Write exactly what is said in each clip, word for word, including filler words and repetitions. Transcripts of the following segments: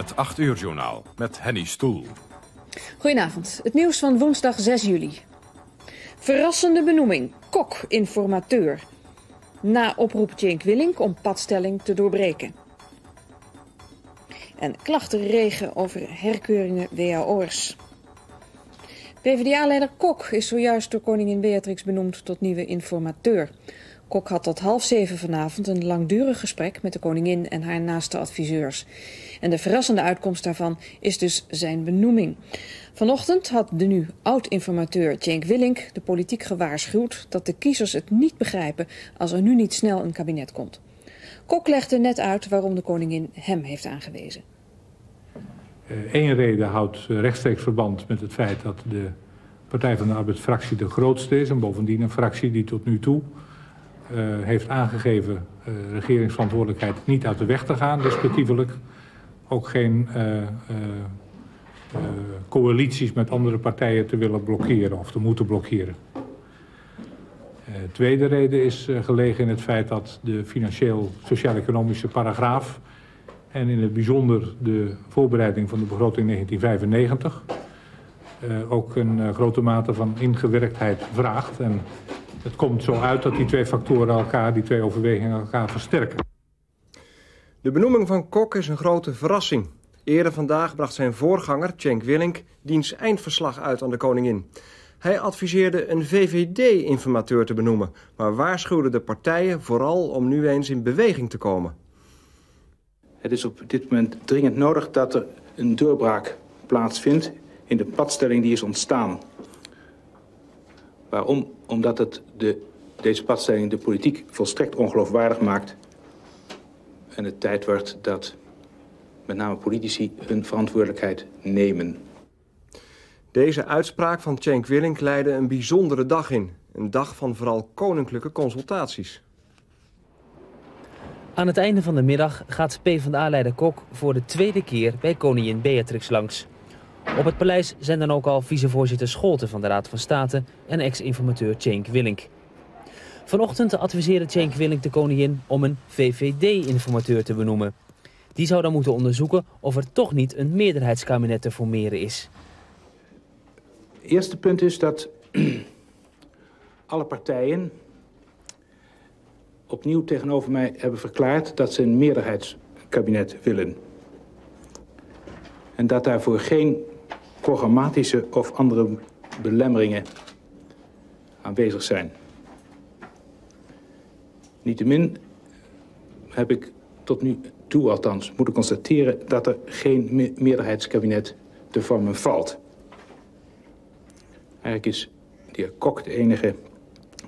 Het acht uur journaal met Hennie Stoel. Goedenavond. Het nieuws van woensdag zes juli. Verrassende benoeming. Kok informateur. Na oproep Tjeenk Willink om padstelling te doorbreken. En klachtenregen over herkeuringen W A O'ers. PvdA-leider Kok is zojuist door koningin Beatrix benoemd tot nieuwe informateur. Kok had tot half zeven vanavond een langdurig gesprek met de koningin en haar naaste adviseurs. En de verrassende uitkomst daarvan is dus zijn benoeming. Vanochtend had de nu oud-informateur Tjeenk Willink de politiek gewaarschuwd dat de kiezers het niet begrijpen als er nu niet snel een kabinet komt. Kok legde net uit waarom de koningin hem heeft aangewezen. Eén reden houdt rechtstreeks verband met het feit dat de Partij van de Arbeid-fractie de grootste is en bovendien een fractie die tot nu toe uh, heeft aangegeven uh, regeringsverantwoordelijkheid niet uit de weg te gaan, respectievelijk ook geen uh, uh, uh, coalities met andere partijen te willen blokkeren of te moeten blokkeren. Uh, tweede reden is uh, gelegen in het feit dat de financieel-sociaal-economische paragraaf en in het bijzonder de voorbereiding van de begroting negentien vijfennegentig... Uh, ook een uh, grote mate van ingewerktheid vraagt. En het komt zo uit dat die twee factoren elkaar, die twee overwegingen elkaar versterken. De benoeming van Kok is een grote verrassing. Eerder vandaag bracht zijn voorganger, Tjeenk Willink, diens eindverslag uit aan de koningin. Hij adviseerde een V V D-informateur te benoemen, maar waarschuwde de partijen vooral om nu eens in beweging te komen. Het is op dit moment dringend nodig dat er een doorbraak plaatsvindt in de padstelling die is ontstaan. Waarom? Omdat het de, deze padstelling de politiek volstrekt ongeloofwaardig maakt. En het tijd wordt dat met name politici hun verantwoordelijkheid nemen. Deze uitspraak van Tjeenk Willink leidde een bijzondere dag in. Een dag van vooral koninklijke consultaties. Aan het einde van de middag gaat PvdA-leider Kok voor de tweede keer bij koningin Beatrix langs. Op het paleis zijn dan ook al vicevoorzitter Scholten van de Raad van State en ex-informateur Tjeenk Willink. Vanochtend adviseerde Tjeenk Willink de koningin om een V V D-informateur te benoemen. Die zou dan moeten onderzoeken of er toch niet een meerderheidskabinet te formeren is. Het eerste punt is dat alle partijen opnieuw tegenover mij hebben verklaard dat ze een meerderheidskabinet willen. En dat daarvoor geen programmatische of andere belemmeringen aanwezig zijn. Niettemin heb ik tot nu toe althans moeten constateren dat er geen me- meerderheidskabinet te vormen valt. Eigenlijk is de heer Kok de enige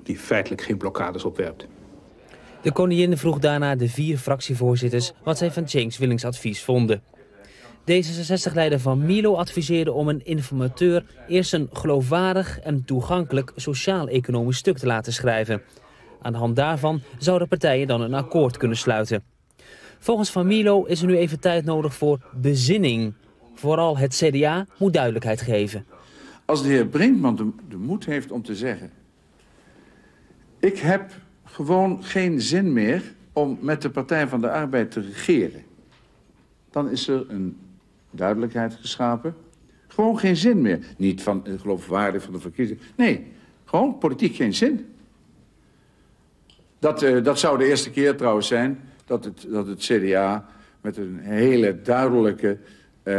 die feitelijk geen blokkades opwerpt. De koningin vroeg daarna de vier fractievoorzitters wat zij van Tjeenk Willinks advies vonden. D zesenzestig-leider Van Mierlo adviseerde om een informateur eerst een geloofwaardig en toegankelijk sociaal-economisch stuk te laten schrijven. Aan de hand daarvan zouden partijen dan een akkoord kunnen sluiten. Volgens Van Mierlo is er nu even tijd nodig voor bezinning. Vooral het C D A moet duidelijkheid geven. Als de heer Brinkman de, de moed heeft om te zeggen: ik heb gewoon geen zin meer om met de Partij van de Arbeid te regeren. Dan is er een duidelijkheid geschapen. Gewoon geen zin meer. Niet van geloofwaardig van de verkiezing. Nee, gewoon politiek geen zin. Dat, uh, dat zou de eerste keer trouwens zijn dat het, dat het C D A met een hele duidelijke uh,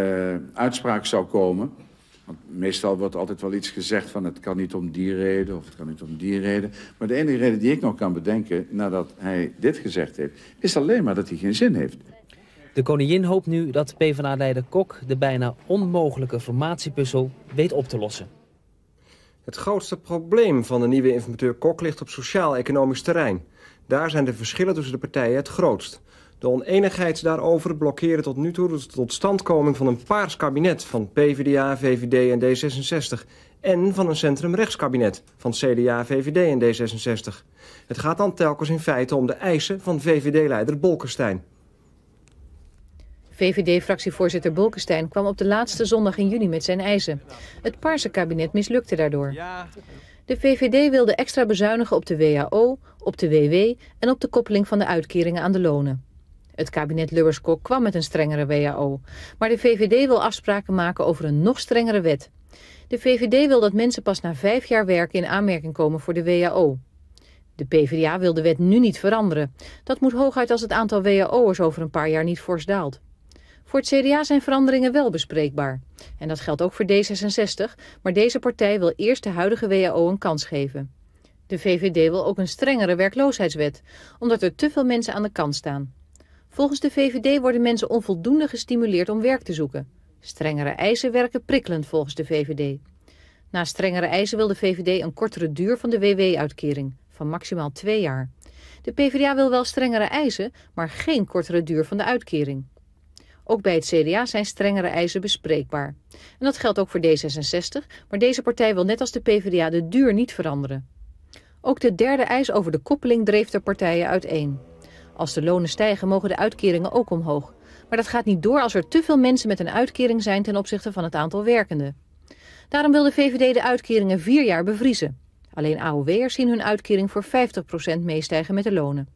uitspraak zou komen. Want meestal wordt altijd wel iets gezegd van het kan niet om die reden of het kan niet om die reden. Maar de enige reden die ik nog kan bedenken nadat hij dit gezegd heeft, is alleen maar dat hij geen zin heeft. De koningin hoopt nu dat PvdA-leider Kok de bijna onmogelijke formatiepuzzel weet op te lossen. Het grootste probleem van de nieuwe informateur Kok ligt op sociaal-economisch terrein. Daar zijn de verschillen tussen de partijen het grootst. De oneenigheid daarover blokkeren tot nu toe de totstandkoming van een paars kabinet van PvdA, V V D en D zesenzestig... en van een centrumrechtskabinet van C D A, V V D en D zesenzestig. Het gaat dan telkens in feite om de eisen van V V D-leider Bolkestein. V V D-fractievoorzitter Bolkestein kwam op de laatste zondag in juni met zijn eisen. Het paarse kabinet mislukte daardoor. De V V D wilde extra bezuinigen op de W A O, op de W W en op de koppeling van de uitkeringen aan de lonen. Het kabinet Lubbers-Kok kwam met een strengere W A O, maar de V V D wil afspraken maken over een nog strengere wet. De V V D wil dat mensen pas na vijf jaar werken in aanmerking komen voor de W A O. De PvdA wil de wet nu niet veranderen. Dat moet hooguit als het aantal W A O'ers over een paar jaar niet fors daalt. Voor het C D A zijn veranderingen wel bespreekbaar. En dat geldt ook voor D zesenzestig, maar deze partij wil eerst de huidige W A O een kans geven. De V V D wil ook een strengere werkloosheidswet, omdat er te veel mensen aan de kant staan. Volgens de V V D worden mensen onvoldoende gestimuleerd om werk te zoeken. Strengere eisen werken prikkelend volgens de V V D. Na strengere eisen wil de V V D een kortere duur van de W W-uitkering, van maximaal twee jaar. De PvdA wil wel strengere eisen, maar geen kortere duur van de uitkering. Ook bij het C D A zijn strengere eisen bespreekbaar. En dat geldt ook voor D zesenzestig, maar deze partij wil net als de PvdA de duur niet veranderen. Ook de derde eis over de koppeling dreef de partijen uiteen. Als de lonen stijgen, mogen de uitkeringen ook omhoog. Maar dat gaat niet door als er te veel mensen met een uitkering zijn ten opzichte van het aantal werkenden. Daarom wil de V V D de uitkeringen vier jaar bevriezen. Alleen A O W'ers zien hun uitkering voor vijftig procent meestijgen met de lonen.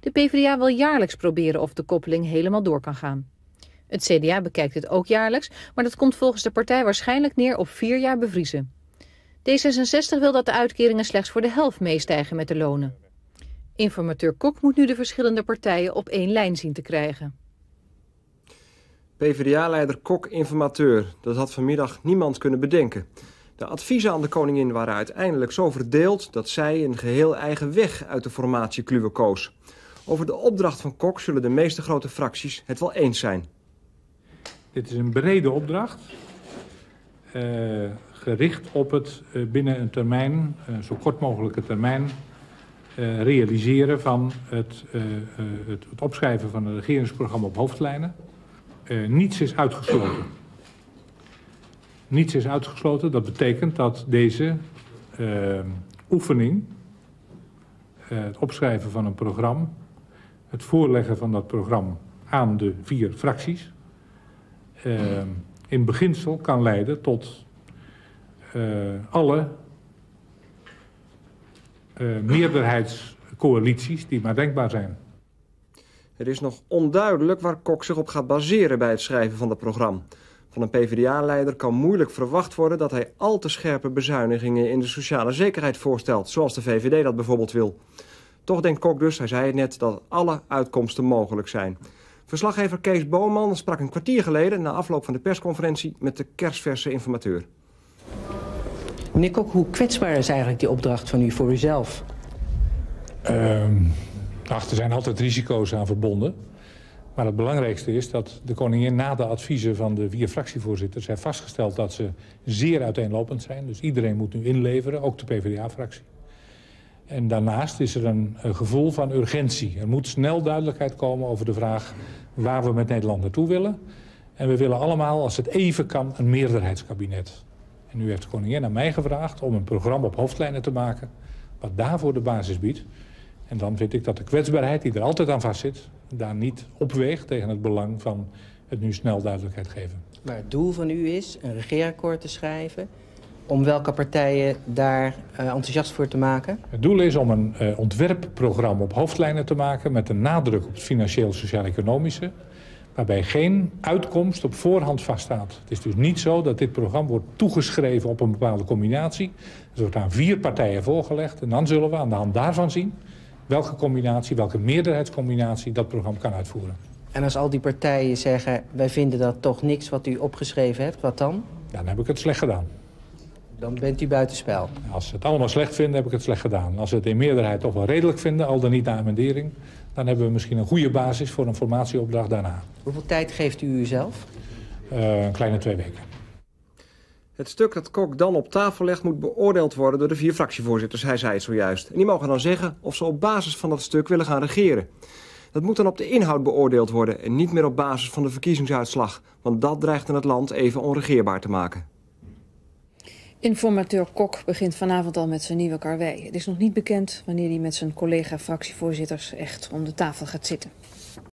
De PvdA wil jaarlijks proberen of de koppeling helemaal door kan gaan. Het C D A bekijkt het ook jaarlijks, maar dat komt volgens de partij waarschijnlijk neer op vier jaar bevriezen. D zesenzestig wil dat de uitkeringen slechts voor de helft meestijgen met de lonen. Informateur Kok moet nu de verschillende partijen op één lijn zien te krijgen. PvdA-leider Kok informateur, dat had vanmiddag niemand kunnen bedenken. De adviezen aan de koningin waren uiteindelijk zo verdeeld dat zij een geheel eigen weg uit de formatie Kluwe koos. Over de opdracht van Kok zullen de meeste grote fracties het wel eens zijn. Dit is een brede opdracht, uh, gericht op het uh, binnen een termijn, uh, zo kort mogelijke termijn, uh, realiseren van het, uh, uh, het, het opschrijven van een regeringsprogramma op hoofdlijnen. Uh, niets is uitgesloten. Niets is uitgesloten. Dat betekent dat deze uh, oefening, uh, het opschrijven van een programma, het voorleggen van dat programma aan de vier fracties, uh, in beginsel kan leiden tot uh, alle uh, meerderheidscoalities die maar denkbaar zijn. Het is nog onduidelijk waar Kok zich op gaat baseren bij het schrijven van dat programma. Van een PvdA-leider kan moeilijk verwacht worden dat hij al te scherpe bezuinigingen in de sociale zekerheid voorstelt, zoals de V V D dat bijvoorbeeld wil. Toch denkt Kok dus, hij zei het net, dat alle uitkomsten mogelijk zijn. Verslaggever Kees Booman sprak een kwartier geleden na afloop van de persconferentie met de kersverse informateur. Meneer Kok, hoe kwetsbaar is eigenlijk die opdracht van u voor uzelf? Um, ach, er zijn altijd risico's aan verbonden. Maar het belangrijkste is dat de koningin na de adviezen van de vier fractievoorzitters heeft vastgesteld dat ze zeer uiteenlopend zijn. Dus iedereen moet nu inleveren, ook de PvdA-fractie. En daarnaast is er een, een gevoel van urgentie. Er moet snel duidelijkheid komen over de vraag waar we met Nederland naartoe willen. En we willen allemaal, als het even kan, een meerderheidskabinet. En nu heeft de koningin aan mij gevraagd om een programma op hoofdlijnen te maken, wat daarvoor de basis biedt. En dan vind ik dat de kwetsbaarheid die er altijd aan vastzit, daar niet opweegt tegen het belang van het nu snel duidelijkheid geven. Maar het doel van u is een regeerakkoord te schrijven, om welke partijen daar uh, enthousiast voor te maken? Het doel is om een uh, ontwerpprogramma op hoofdlijnen te maken met een nadruk op het financieel, sociaal, economische, waarbij geen uitkomst op voorhand vaststaat. Het is dus niet zo dat dit programma wordt toegeschreven op een bepaalde combinatie. Het wordt aan vier partijen voorgelegd en dan zullen we aan de hand daarvan zien welke combinatie, welke meerderheidscombinatie dat programma kan uitvoeren. En als al die partijen zeggen, wij vinden dat toch niks wat u opgeschreven hebt, wat dan? Ja, dan heb ik het slecht gedaan. Dan bent u buitenspel. Als ze het allemaal slecht vinden, heb ik het slecht gedaan. Als ze het in meerderheid toch wel redelijk vinden, al dan niet na amendering, dan hebben we misschien een goede basis voor een formatieopdracht daarna. Hoeveel tijd geeft u uzelf? Uh, een kleine twee weken. Het stuk dat Kok dan op tafel legt moet beoordeeld worden door de vier fractievoorzitters, hij zei het zojuist. En die mogen dan zeggen of ze op basis van dat stuk willen gaan regeren. Dat moet dan op de inhoud beoordeeld worden en niet meer op basis van de verkiezingsuitslag. Want dat dreigt in het land even onregeerbaar te maken. Informateur Kok begint vanavond al met zijn nieuwe karwei. Het is nog niet bekend wanneer hij met zijn collega-fractievoorzitters echt om de tafel gaat zitten.